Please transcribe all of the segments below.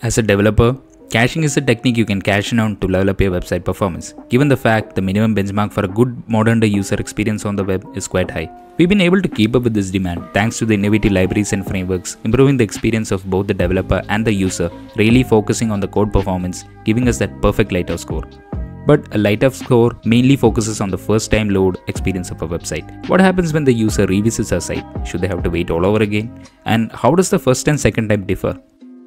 As a developer, caching is a technique you can cache on to level up your website performance. Given the fact the minimum benchmark for a good modern day user experience on the web is quite high. We've been able to keep up with this demand thanks to the innovative libraries and frameworks, improving the experience of both the developer and the user, really focusing on the code performance, giving us that perfect lighthouse score. But a lighthouse score mainly focuses on the first time load experience of a website. What happens when the user revisits our site? Should they have to wait all over again? And how does the first and second time differ?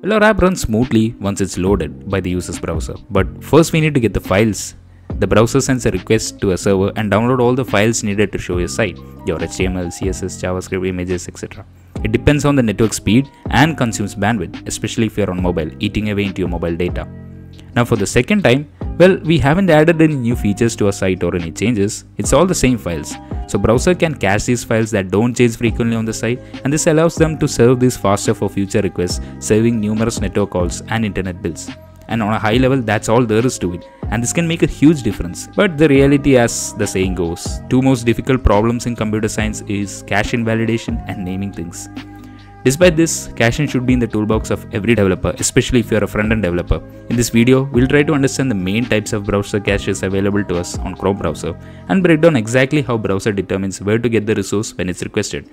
Well, our app runs smoothly once it's loaded by the user's browser, but first we need to get the files. The browser sends a request to a server and download all the files needed to show your site, your HTML, CSS, JavaScript, images, etc. It depends on the network speed and consumes bandwidth, especially if you're on mobile, eating away into your mobile data. Now for the second time, well, we haven't added any new features to our site or any changes, it's all the same files. So browser can cache these files that don't change frequently on the site, and this allows them to serve these faster for future requests, saving numerous network calls and internet bills. And on a high level, that's all there is to it, and this can make a huge difference. But the reality, as the saying goes, two most difficult problems in computer science is cache invalidation and naming things. Despite this, caching should be in the toolbox of every developer, especially if you are a front-end developer. In this video, we'll try to understand the main types of browser caches available to us on Chrome browser and break down exactly how browser determines where to get the resource when it's requested.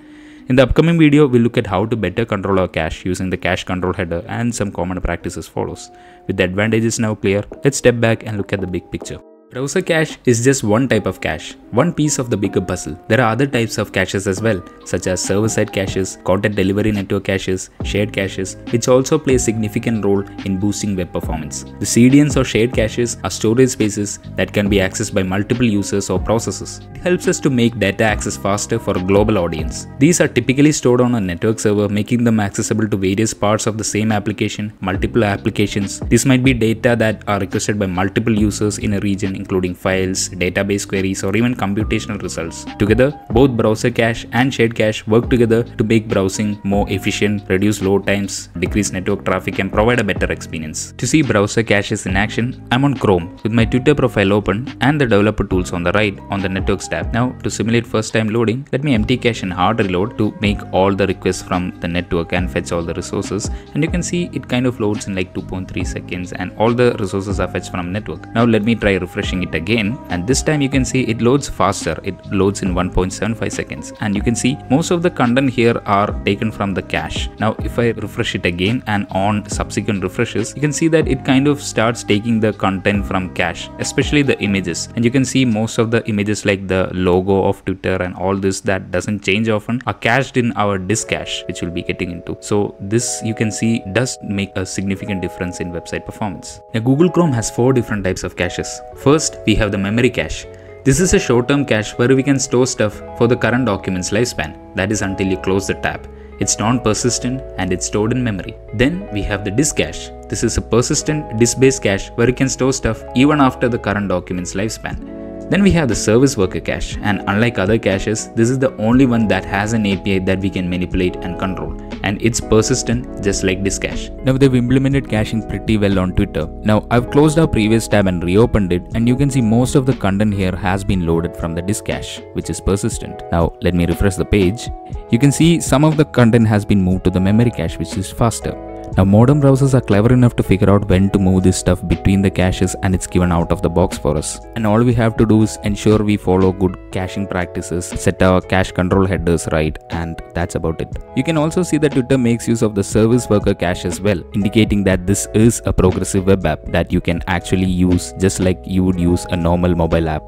In the upcoming video, we'll look at how to better control our cache using the Cache-Control header and some common practices follows. With the advantages now clear, let's step back and look at the big picture. Browser cache is just one type of cache, one piece of the bigger puzzle. There are other types of caches as well, such as server-side caches, content delivery network caches, shared caches, which also play a significant role in boosting web performance. The CDNs or shared caches are storage spaces that can be accessed by multiple users or processes. It helps us to make data access faster for a global audience. These are typically stored on a network server, making them accessible to various parts of the same application, multiple applications. This might be data that are requested by multiple users in a region, including files, database queries, or even computational results. Together, both browser cache and shared cache work together to make browsing more efficient, reduce load times, decrease network traffic, and provide a better experience. To see browser caches in action, I'm on Chrome with my Twitter profile open and the developer tools on the right on the networks tab. Now, to simulate first time loading, let me empty cache and hard reload to make all the requests from the network and fetch all the resources. And you can see it kind of loads in like 2.3 seconds and all the resources are fetched from network. Now let me try refreshing it again, and this time you can see it loads faster. It loads in 1.75 seconds, and you can see most of the content here are taken from the cache. Now if I refresh it again and on subsequent refreshes, you can see that it kind of starts taking the content from cache, especially the images, and you can see most of the images like the logo of Twitter and all this that doesn't change often are cached in our disk cache, which we'll be getting into. So this, you can see, does make a significant difference in website performance. Now Google Chrome has 4 different types of caches. First, we have the memory cache. This is a short-term cache where we can store stuff for the current document's lifespan, that is until you close the tab. It's non-persistent and it's stored in memory. Then we have the disk cache. This is a persistent disk-based cache where you can store stuff even after the current document's lifespan. Then we have the service worker cache, and unlike other caches, this is the only one that has an API that we can manipulate and control. And it's persistent just like this cache. Now they've implemented caching pretty well on Twitter. Now I've closed our previous tab and reopened it, and you can see most of the content here has been loaded from the disk cache, which is persistent. Now let me refresh the page. You can see some of the content has been moved to the memory cache, which is faster. Now modern browsers are clever enough to figure out when to move this stuff between the caches, and it's given out of the box for us. And all we have to do is ensure we follow good caching practices, set our Cache-Control headers right, and that's about it. You can also see that Twitter makes use of the service worker cache as well, indicating that this is a progressive web app that you can actually use just like you would use a normal mobile app.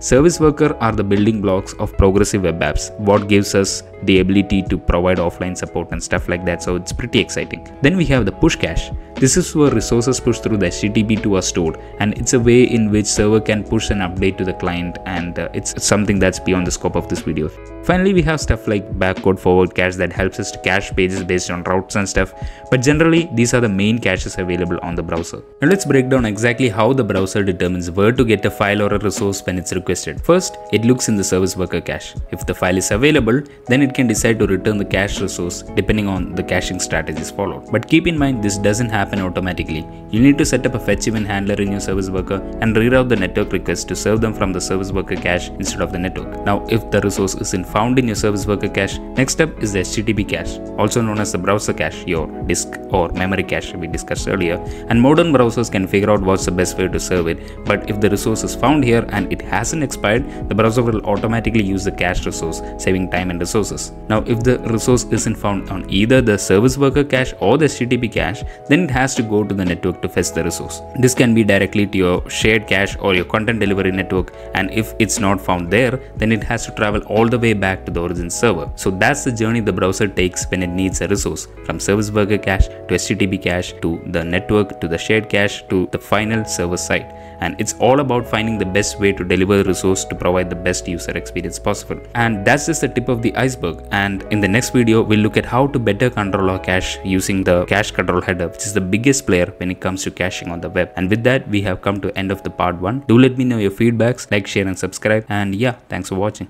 Service worker are the building blocks of progressive web apps, what gives us the ability to provide offline support and stuff like that, so it's pretty exciting. Then we have the push cache. This is where resources pushed through the HTTP2 are stored, and it's a way in which server can push an update to the client, and it's something that's beyond the scope of this video. Finally, we have stuff like backward forward cache that helps us to cache pages based on routes and stuff, but generally these are the main caches available on the browser. Now let's break down exactly how the browser determines where to get a file or a resource when it's requested. First, it looks in the service worker cache. If the file is available, then it can decide to return the cache resource depending on the caching strategies followed. But keep in mind, this doesn't happen happen automatically. You need to set up a fetch event handler in your service worker and reroute the network requests to serve them from the service worker cache instead of the network. Now, if the resource isn't found in your service worker cache, next up is the HTTP cache, also known as the browser cache, your disk or memory cache we discussed earlier, and modern browsers can figure out what's the best way to serve it, but if the resource is found here and it hasn't expired, the browser will automatically use the cache resource, saving time and resources. Now, if the resource isn't found on either the service worker cache or the HTTP cache, then it has to go to the network to fetch the resource. This can be directly to your shared cache or your content delivery network, and if it's not found there, then it has to travel all the way back to the origin server. So that's the journey the browser takes when it needs a resource, from service worker cache to HTTP cache to the network to the shared cache to the final server side. And it's all about finding the best way to deliver the resource to provide the best user experience possible. And that's just the tip of the iceberg. And in the next video, we'll look at how to better control our cache using the Cache-Control header, which is the biggest player when it comes to caching on the web. And with that, we have come to the end of the part 1. Do let me know your feedbacks, like, share and subscribe. And yeah, thanks for watching.